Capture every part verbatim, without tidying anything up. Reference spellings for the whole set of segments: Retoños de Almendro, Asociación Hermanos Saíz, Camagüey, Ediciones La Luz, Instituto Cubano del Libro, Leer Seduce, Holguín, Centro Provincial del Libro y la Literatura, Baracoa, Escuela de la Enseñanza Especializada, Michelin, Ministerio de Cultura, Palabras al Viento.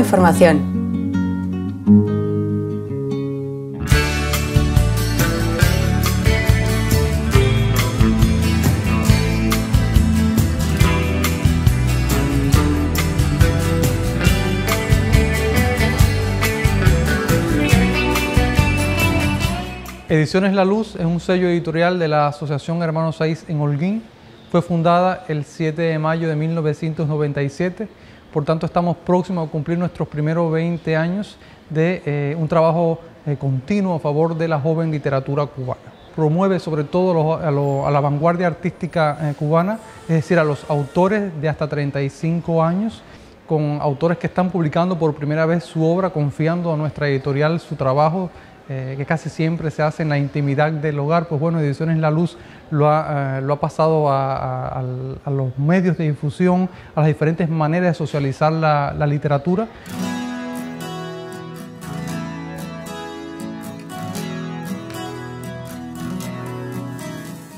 información. Ediciones La Luz es un sello editorial de la Asociación Hermanos Saíz en Holguín. Fue fundada el siete de mayo de mil novecientos noventa y siete, por tanto estamos próximos a cumplir nuestros primeros veinte años de eh, un trabajo eh, continuo a favor de la joven literatura cubana. Promueve sobre todo los, a, lo, a la vanguardia artística eh, cubana, es decir, a los autores de hasta treinta y cinco años, con autores que están publicando por primera vez su obra, confiando a nuestra editorial su trabajo, Eh, que casi siempre se hace en la intimidad del hogar. Pues bueno, Ediciones La Luz lo ha, eh, lo ha pasado a, a, a los medios de difusión, a las diferentes maneras de socializar la, la literatura.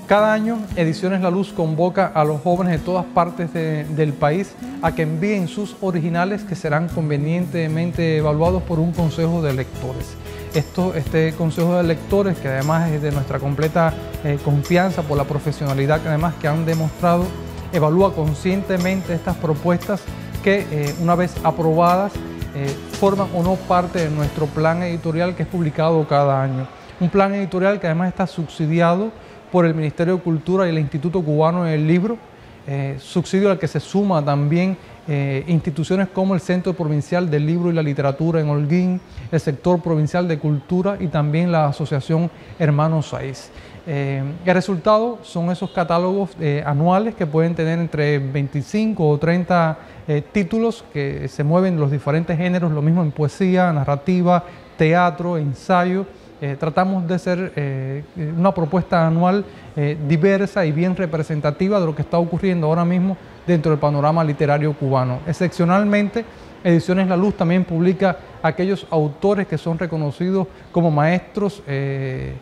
Cada año, Ediciones La Luz convoca a los jóvenes de todas partes de, del país a que envíen sus originales, que serán convenientemente evaluados por un consejo de lectores. Esto, este consejo de lectores, que además es de nuestra completa eh, confianza por la profesionalidad que además que han demostrado, evalúa conscientemente estas propuestas que eh, una vez aprobadas eh, forman o no parte de nuestro plan editorial, que es publicado cada año. Un plan editorial que además está subsidiado por el Ministerio de Cultura y el Instituto Cubano del Libro, eh, subsidio al que se suma también Eh, instituciones como el Centro Provincial del Libro y la Literatura en Holguín, el Sector Provincial de Cultura y también la Asociación Hermanos Saíz. Eh, el resultado son esos catálogos eh, anuales que pueden tener entre veinticinco o treinta eh, títulos, que se mueven los diferentes géneros, lo mismo en poesía, narrativa, teatro, ensayo. Eh, tratamos de ser eh, una propuesta anual eh, diversa y bien representativa de lo que está ocurriendo ahora mismo dentro del panorama literario cubano. Excepcionalmente, Ediciones La Luz también publica aquellos autores que son reconocidos como maestros, eh,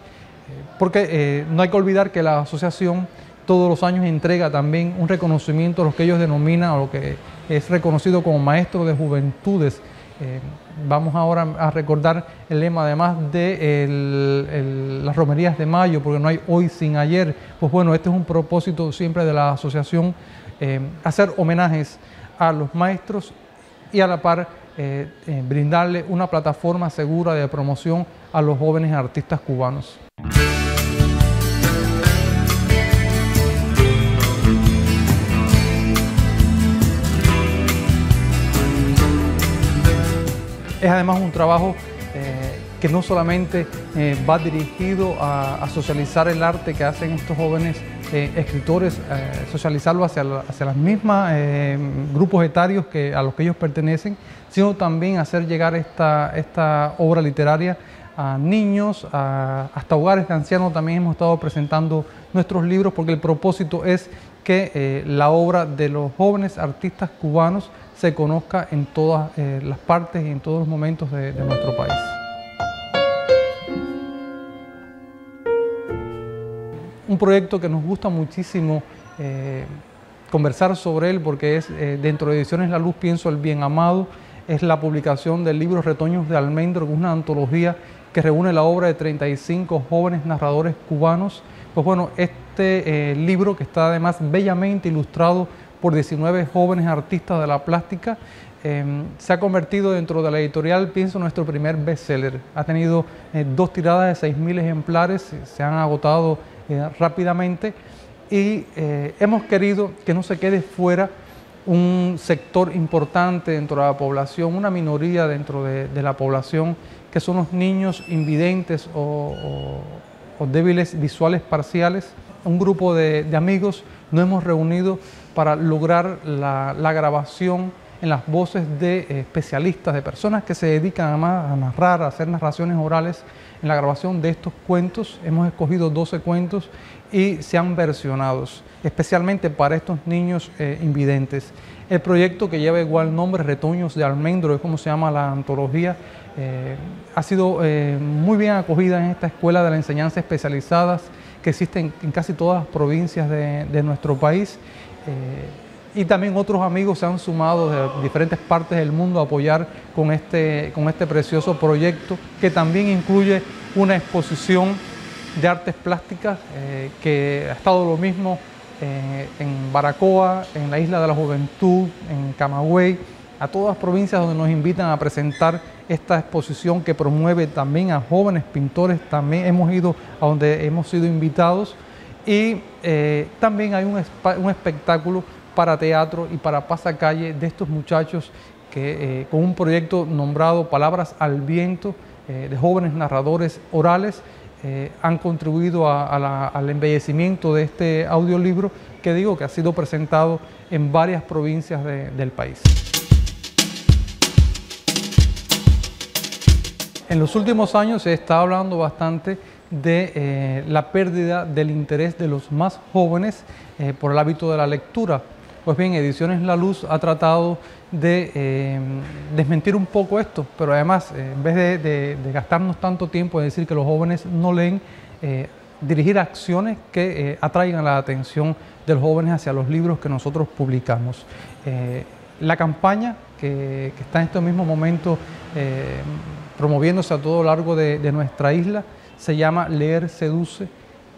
porque eh, no hay que olvidar que la asociación todos los años entrega también un reconocimiento a los que ellos denominan, a lo que es reconocido como maestros de juventudes. Eh, vamos ahora a recordar el lema además de el, el, las romerías de mayo, porque no hay hoy sin ayer. Pues bueno, este es un propósito siempre de la asociación, eh, hacer homenajes a los maestros y a la par eh, eh, brindarle una plataforma segura de promoción a los jóvenes artistas cubanos. Es además un trabajo eh, que no solamente eh, va dirigido a, a socializar el arte que hacen estos jóvenes eh, escritores, eh, socializarlo hacia, la, hacia las mismas eh, grupos etarios que, a los que ellos pertenecen, sino también hacer llegar esta, esta obra literaria a niños, a, hasta hogares de ancianos. También hemos estado presentando nuestros libros, porque el propósito es que eh, la obra de los jóvenes artistas cubanos se conozca en todas eh, las partes y en todos los momentos de, de nuestro país. Un proyecto que nos gusta muchísimo eh, conversar sobre él, porque es eh, dentro de Ediciones La Luz pienso el bien amado, es la publicación del libro Retoños de Almendro, que es una antología que reúne la obra de treinta y cinco jóvenes narradores cubanos. Pues bueno, este eh, libro, que está además bellamente ilustrado por diecinueve jóvenes artistas de la plástica, eh, se ha convertido dentro de la editorial pienso nuestro primer bestseller. Ha tenido eh, dos tiradas de seis mil ejemplares, se han agotado eh, rápidamente, y eh, hemos querido que no se quede fuera un sector importante dentro de la población, una minoría dentro de, de la población, que son los niños invidentes o, o, o débiles visuales parciales. Un grupo de, de amigos nos hemos reunido para lograr la, la grabación en las voces de eh, especialistas, de personas que se dedican además a narrar, a hacer narraciones orales, en la grabación de estos cuentos. Hemos escogido doce cuentos y se han versionado, especialmente para estos niños eh, invidentes. El proyecto, que lleva igual nombre, Retoños de Almendro, es como se llama la antología, eh, ha sido eh, muy bien acogida en esta Escuela de la Enseñanza Especializada que existe en, en casi todas las provincias de, de nuestro país. Eh, y también otros amigos se han sumado de diferentes partes del mundo a apoyar con este, con este precioso proyecto, que también incluye una exposición de artes plásticas eh, que ha estado lo mismo eh, en Baracoa, en la Isla de la Juventud, en Camagüey, a todas las provincias donde nos invitan a presentar esta exposición que promueve también a jóvenes pintores. También hemos ido a donde hemos sido invitados, y eh, también hay un, un espectáculo para teatro y para pasacalle de estos muchachos que eh, con un proyecto nombrado Palabras al Viento, eh, de jóvenes narradores orales, eh, han contribuido a, a la, al embellecimiento de este audiolibro, que digo que ha sido presentado en varias provincias de, del país. En los últimos años se está hablando bastante de eh, la pérdida del interés de los más jóvenes eh, por el hábito de la lectura. Pues bien, Ediciones La Luz ha tratado de eh, desmentir un poco esto, pero además, eh, en vez de, de, de gastarnos tanto tiempo en decir que los jóvenes no leen, eh, dirigir acciones que eh, atraigan la atención de los jóvenes hacia los libros que nosotros publicamos. Eh, la campaña que, que está en estos mismos momentos eh, promoviéndose a todo lo largo de, de nuestra isla, se llama Leer Seduce,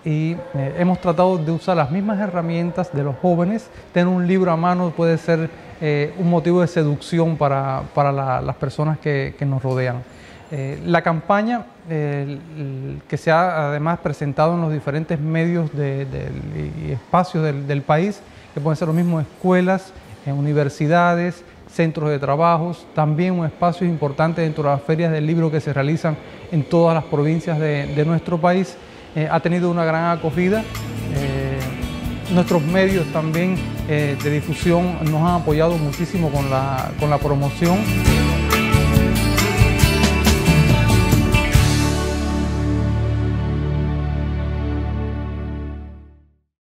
y eh, hemos tratado de usar las mismas herramientas de los jóvenes. Tener un libro a mano puede ser eh, un motivo de seducción para, para la, las personas que, que nos rodean. Eh, la campaña eh, que se ha además presentado en los diferentes medios de, de, y espacios del, del país, que pueden ser lo mismo escuelas, eh, universidades, centros de trabajos, también un espacio importante dentro de las ferias del libro que se realizan en todas las provincias de, de nuestro país, eh, ha tenido una gran acogida. Eh, nuestros medios también eh, de difusión nos han apoyado muchísimo con la, con la promoción.